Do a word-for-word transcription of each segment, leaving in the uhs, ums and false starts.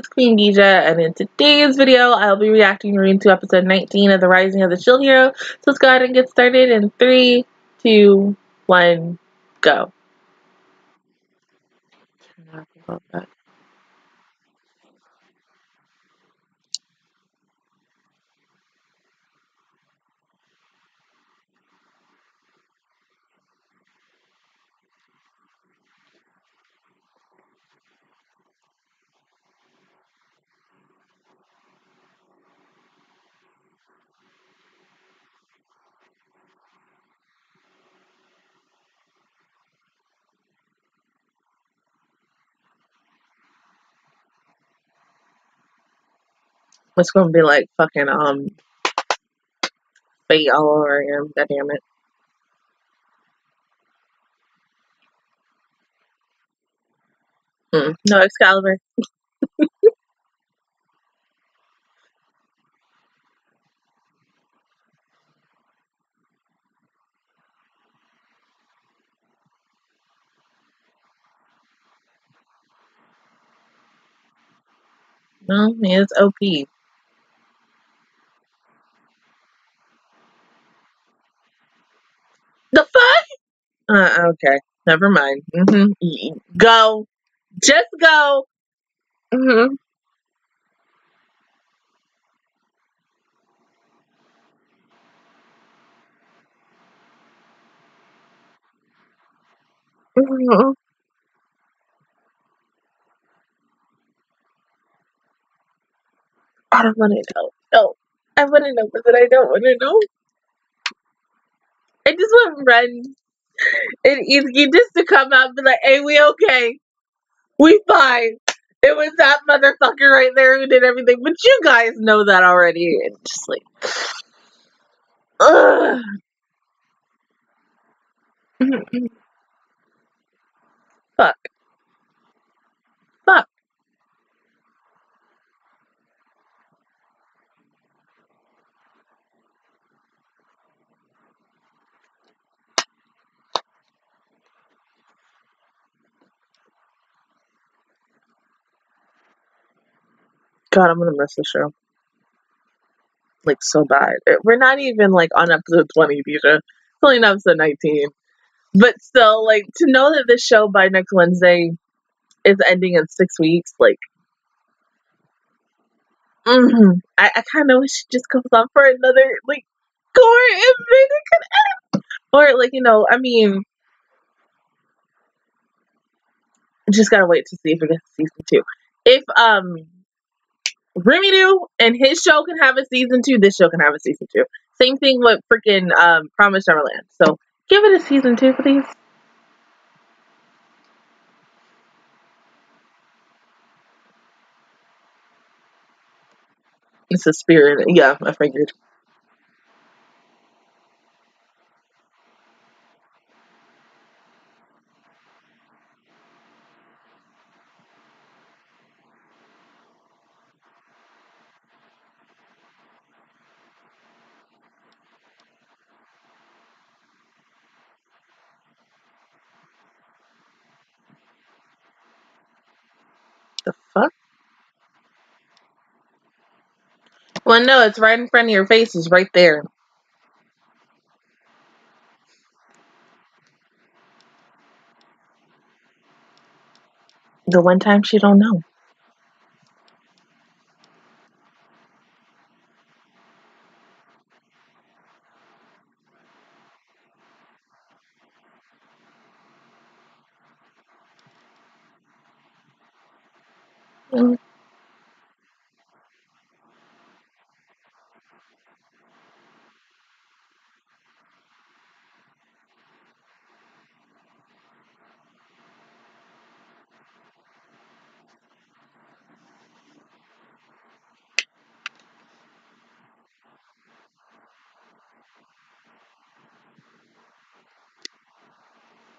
it's Queen Geja, and in today's video, I'll be reacting and to episode nineteen of The Rising of the Shield Hero. So let's go ahead and get started in three, two, one, go. It's gonna be like fucking um fate all over him, god damn it. Mm, no Excalibur. No, man, it's O P. The fuck? Uh, okay. Never mind. Mm-hmm. Go. Just go. Mm-hmm. Mm-hmm. I don't want to know. No. I want to know, but then I don't want to know. I just want Ren and Iwatani just to come out and be like, hey, we okay. We fine. It was that motherfucker right there who did everything. But you guys know that already. And just like, ugh. Fuck. Fuck. God, I'm gonna miss the show. Like, so bad. We're not even, like, on episode twenty, Deja. It's only in episode nineteen. But still, like, to know that this show by next Wednesday is ending in six weeks, like, mm-hmm. I, I kind of wish it just comes on for another, like, gore if it could end. Or, like, you know, I mean, just gotta wait to see if it gets season two. If, um... Remy Doo and his show can have a season two. This show can have a season two. Same thing with freaking um, Promised Neverland. So give it a season two, please. It's a spirit. Yeah, I figured. The fuck? Well, no, it's right in front of your face. It's right there. The one time she don't know. Mm.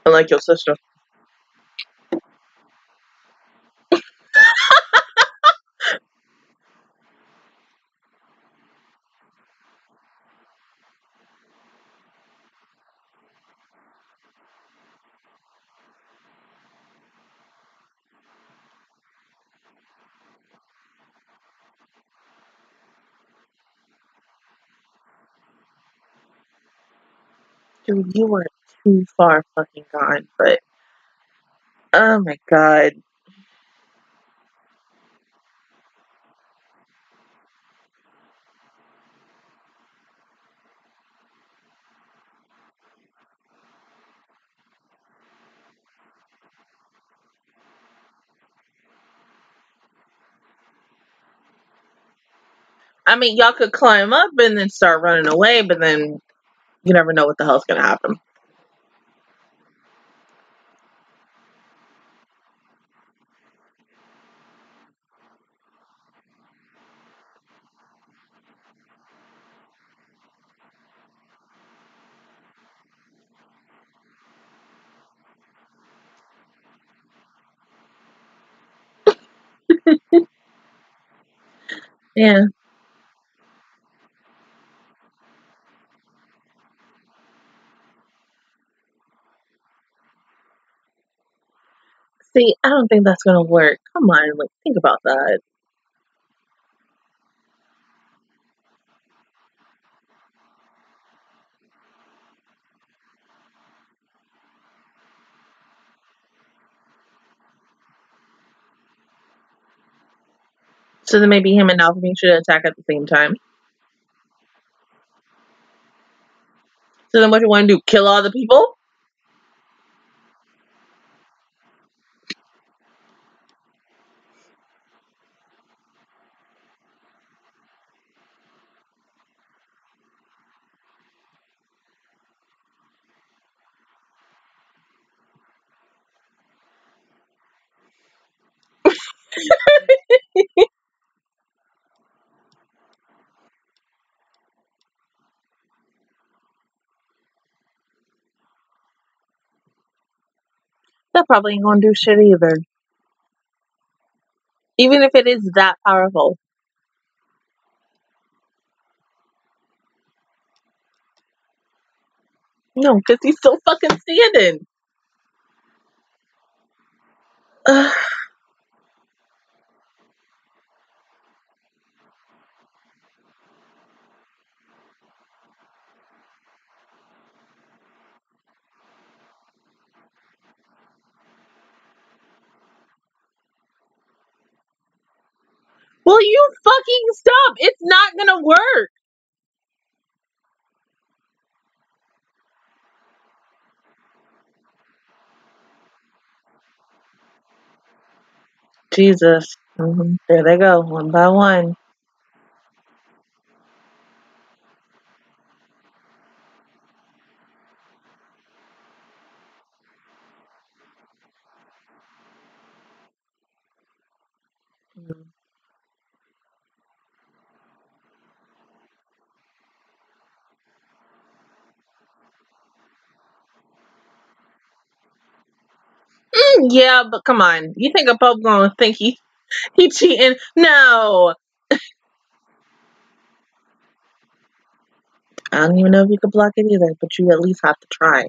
I like your sister. dude, you were too far fucking gone, but oh my god. I mean, y'all could climb up and then start running away, but then you never know what the hell's gonna happen. Yeah. See, I don't think that's gonna work. Come on, like, think about that. So then maybe him and Naofumi should attack at the same time. So then what you want to do? Kill all the people? That probably ain't gonna do shit either. Even if it is that powerful. No, because he's still fucking standing. Ugh. Will you fucking stop? It's not gonna work. Jesus. Mm-hmm. There they go, one by one. Yeah, but come on. You think a pope gonna think he he cheating? No. I don't even know if you could block it either, but you at least have to try.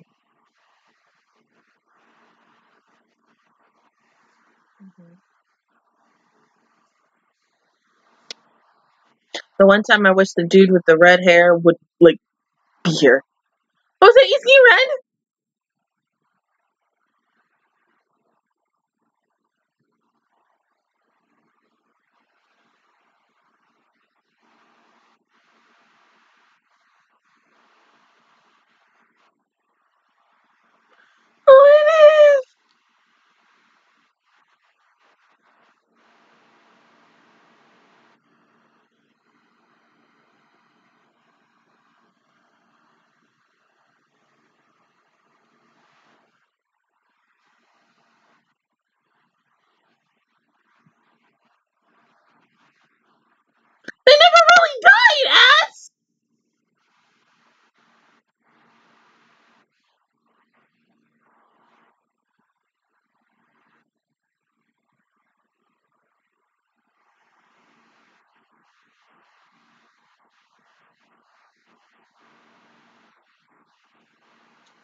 Mm-hmm. The one time I wish the dude with the red hair would like be here. Oh, was it Easy Red?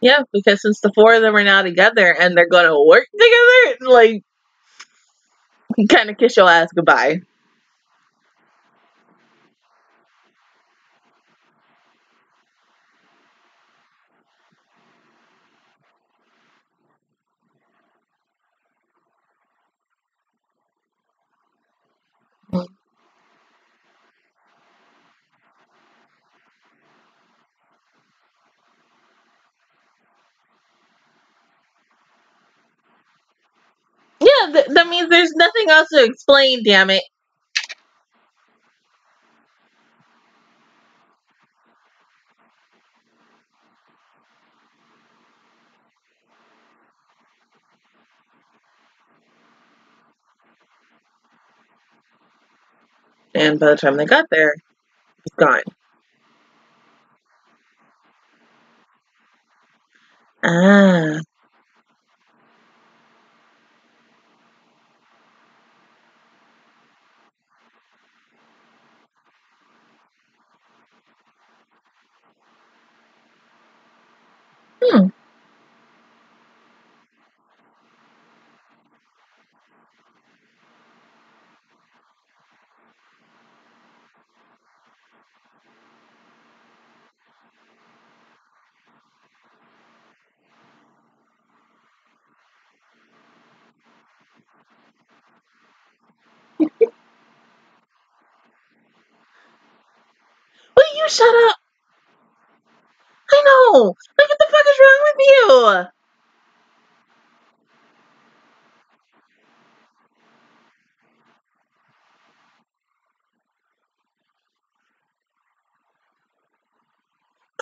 Yeah, because since the four of them are now together and they're going to work together, like, you kind of kiss your ass goodbye. th that means there's nothing else to explain, damn it. And by the time they got there, it's gone. Ah. Hmm. Shut up! I know! Like, what the fuck is wrong with you?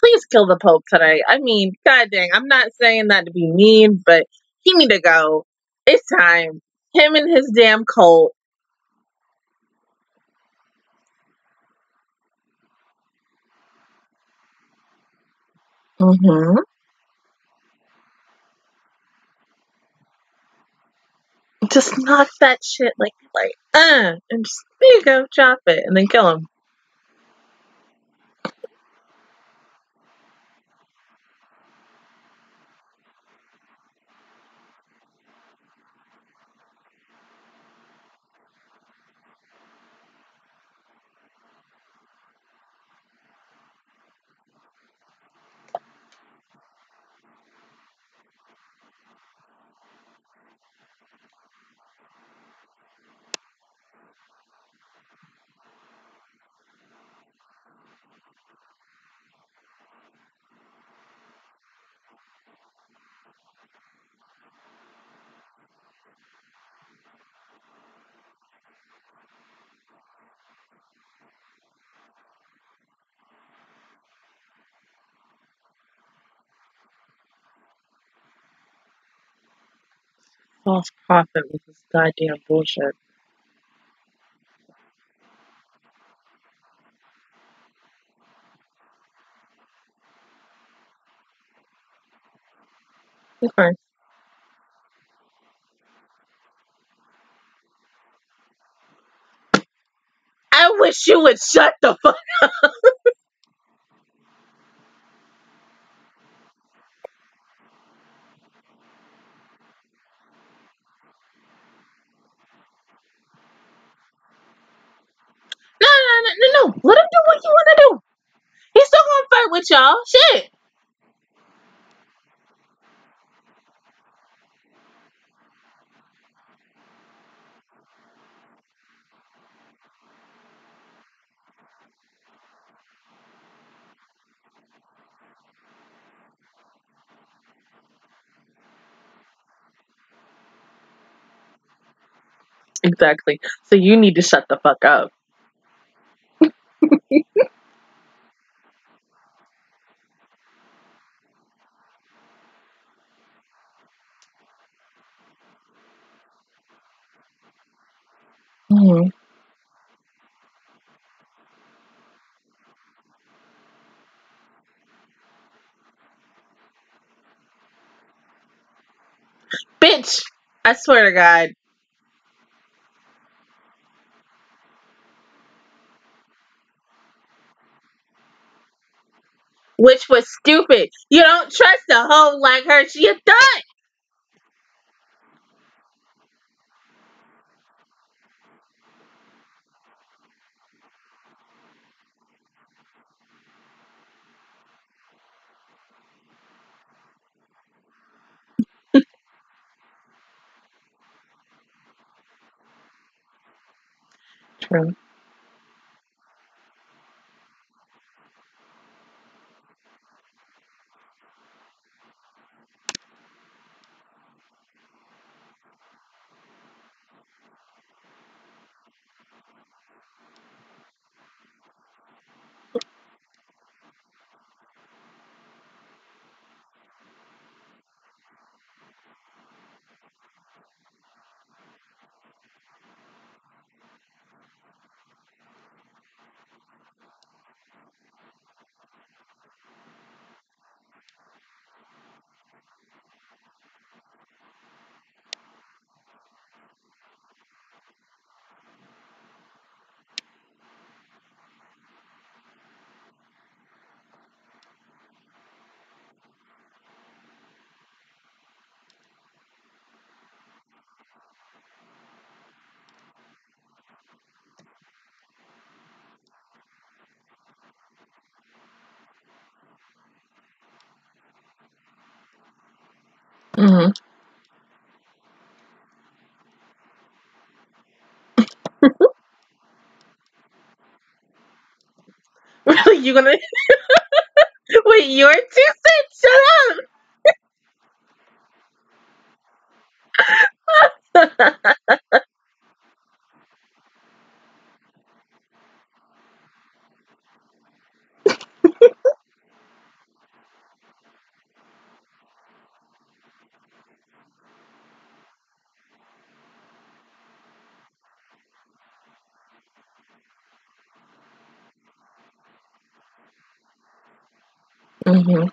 Please kill the Pope today. I mean, god dang, I'm not saying that to be mean, but he need to go. It's time. Him and his damn cult. Mm-hmm. Just knock that shit like, like, uh, and just, there you go, chop it, and then kill him. False prophet with this goddamn bullshit. Okay. I wish you would shut the fuck up. No, let him do what you want to do. He's still gonna fight with y'all. Shit. Exactly. So you need to shut the fuck up. Mm-hmm. Bitch, I swear to God. Which was stupid. You don't trust a hoe like her. She a thug. True. Mm-hmm. Really, you gonna wait? You're too sick. Shut up. Mm-hmm.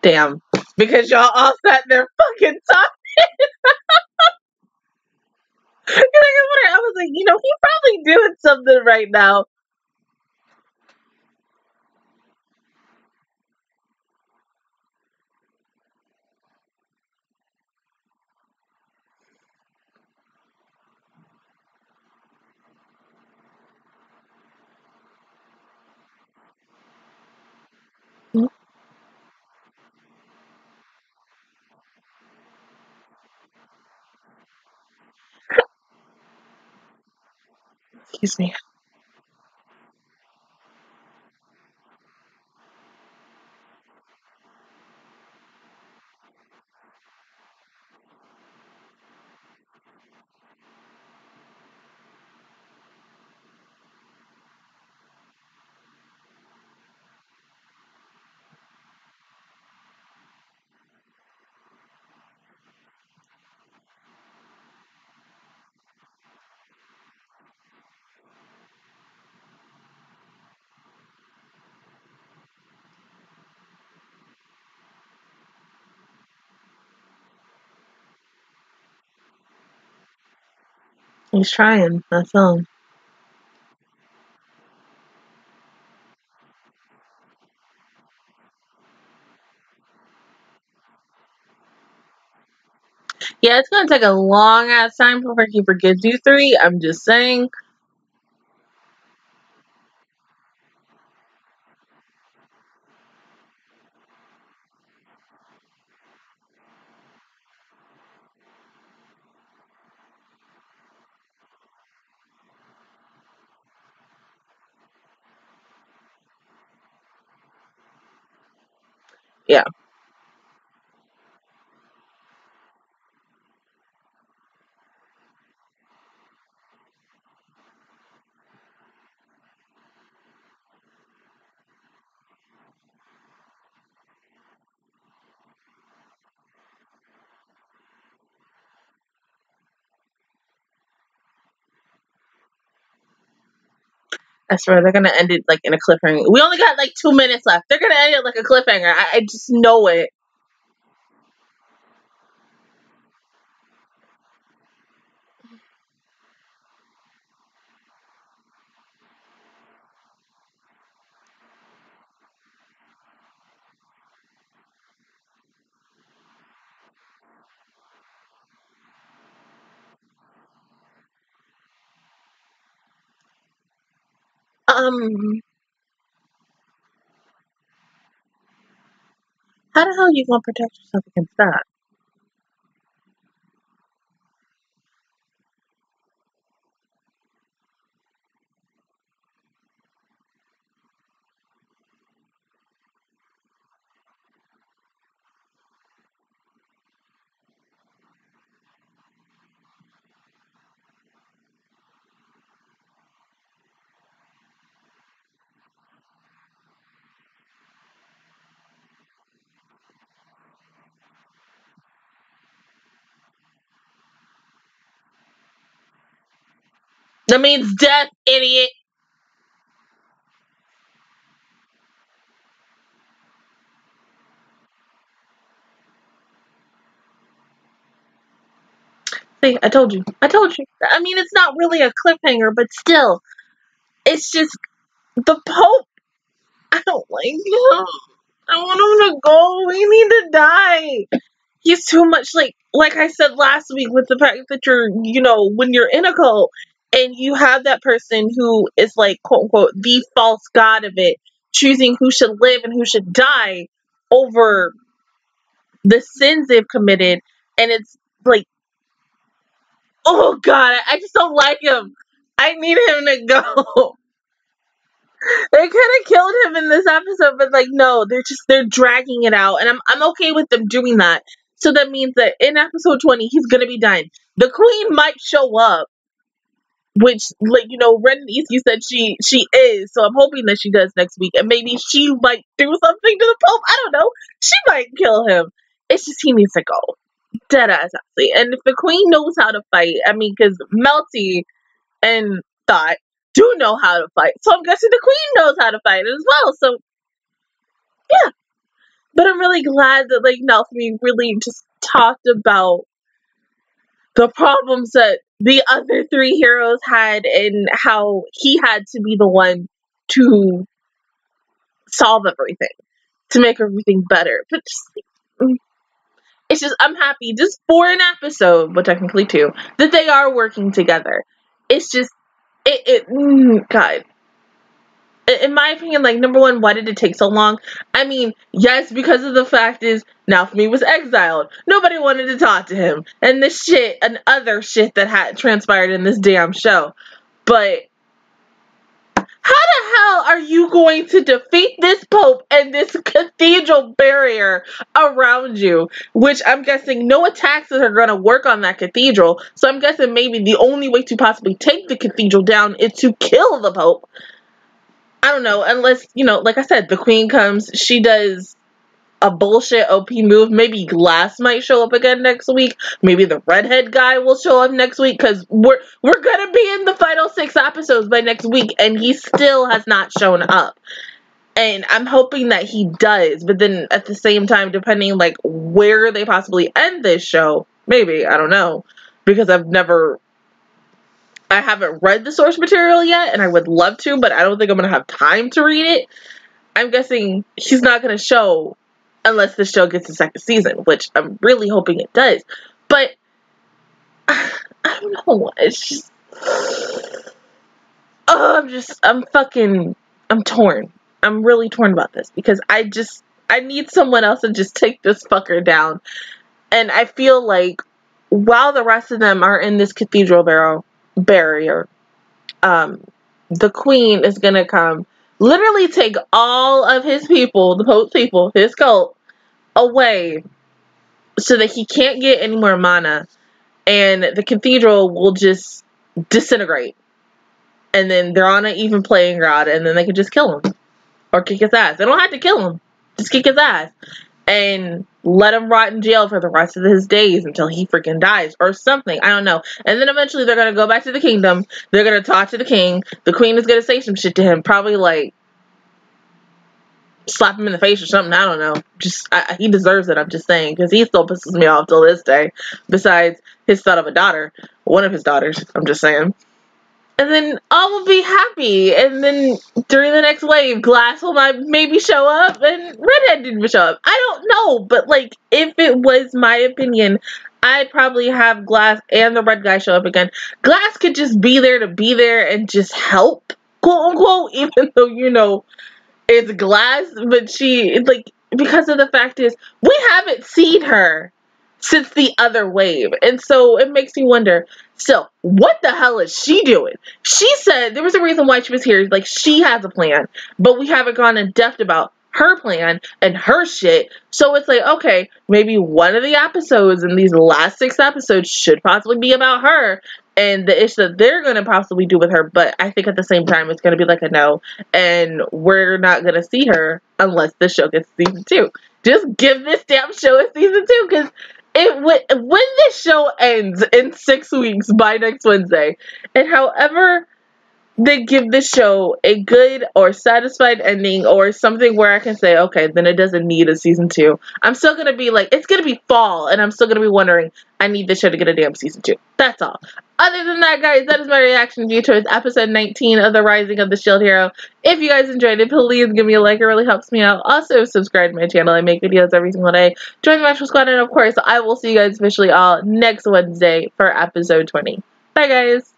Damn, because y'all all sat there fucking talking. Like, I wonder- I was like, you know, he probably doing something right now. Excuse me. He's trying. That's all. Yeah, it's gonna take a long ass time before he forgets you three. I'm just saying. Yeah. I swear they're gonna end it like in a cliffhanger. We only got like two minutes left. They're gonna end it like a cliffhanger. I, I just know it. Um. How the hell are you going to protect yourself against that? That means death, idiot! See, I told you. I told you. I mean, it's not really a cliffhanger, but still. It's just... the Pope... I don't like him. I want him to go. We need to die. He's too much like... Like I said last week with the fact that you're, you know, when you're in a cult... And you have that person who is like, quote unquote, the false god of it, choosing who should live and who should die over the sins they've committed. And it's like, oh God, I just don't like him. I need him to go. They could have killed him in this episode, but like, no, they're just, they're dragging it out. And I'm, I'm okay with them doing that. So that means that in episode twenty, he's going to be dying. The queen might show up. Which, like, you know, Ren and Eastie said she she is, so I'm hoping that she does next week. And maybe she might do something to the Pope. I don't know. She might kill him. It's just he needs to go. Dead ass, actually. And if the Queen knows how to fight, I mean, because Melty and Thought do know how to fight. So I'm guessing the Queen knows how to fight as well. So, yeah. But I'm really glad that, like, Nelfi really just talked about the problems that the other three heroes had and how he had to be the one to solve everything, to make everything better. But just, it's just, I'm happy just for an episode, well, technically two, that they are working together. It's just, it, it God. In my opinion, like, number one, why did it take so long? I mean, yes, because of the fact is, Naofumi was exiled. Nobody wanted to talk to him. And this shit and other shit that had transpired in this damn show. But how the hell are you going to defeat this Pope and this cathedral barrier around you? Which I'm guessing no attacks are going to work on that cathedral. So I'm guessing maybe the only way to possibly take the cathedral down is to kill the Pope. I don't know, unless, you know, like I said, the Queen comes, she does a bullshit O P move. Maybe Glass might show up again next week. Maybe the redhead guy will show up next week, because we're, we're going to be in the final six episodes by next week, and he still has not shown up. And I'm hoping that he does, but then at the same time, depending, like, where they possibly end this show, maybe, I don't know, because I've never... I haven't read the source material yet, and I would love to, but I don't think I'm going to have time to read it. I'm guessing he's not going to show unless the show gets a second season, which I'm really hoping it does. But, I don't know. It's just... Oh, I'm just... I'm fucking... I'm torn. I'm really torn about this, because I just... I need someone else to just take this fucker down. And I feel like while the rest of them are in this cathedral barrel... barrier. Um, the Queen is gonna come, literally take all of his people, the Pope's people, his cult, away so that he can't get any more mana, and the cathedral will just disintegrate. And then they're on an even playing ground, and then they can just kill him. Or kick his ass. They don't have to kill him. Just kick his ass. And let him rot in jail for the rest of his days until he freaking dies or something. I don't know. And then eventually they're going to go back to the kingdom. They're going to talk to the king. The Queen is going to say some shit to him. Probably like slap him in the face or something. I don't know. Just I, he deserves it. I'm just saying, because he still pisses me off till this day. Besides his son of a daughter. One of his daughters. I'm just saying. And then all will be happy. And then during the next wave, Glass will might maybe show up and Redhead didn't show up. I don't know. But, like, if it was my opinion, I'd probably have Glass and the red guy show up again. Glass could just be there to be there and just help, quote unquote, even though, you know, it's Glass. But she, like, because of the fact is we haven't seen her since the other wave. And so it makes me wonder, so what the hell is she doing? She said there was a reason why she was here. Like, she has a plan, but we haven't gone in depth about her plan and her shit. So it's like, okay, maybe one of the episodes in these last six episodes should possibly be about her and the ish that they're going to possibly do with her. But I think at the same time, it's going to be like a no, and we're not going to see her unless the show gets season two. Just give this damn show a season two, because it when this show ends in six weeks by next Wednesday, and however they give the show a good or satisfied ending or something where I can say, okay, then it doesn't need a season two, I'm still going to be like, it's going to be fall, and I'm still going to be wondering, I need this show to get a damn season two. That's all. Other than that, guys, that is my reaction to you towards episode nineteen of The Rising of the Shield Hero. If you guys enjoyed it, please give me a like. It really helps me out. Also, subscribe to my channel. I make videos every single day. Join the Matchful Squad, and of course, I will see you guys officially all next Wednesday for episode twenty. Bye, guys.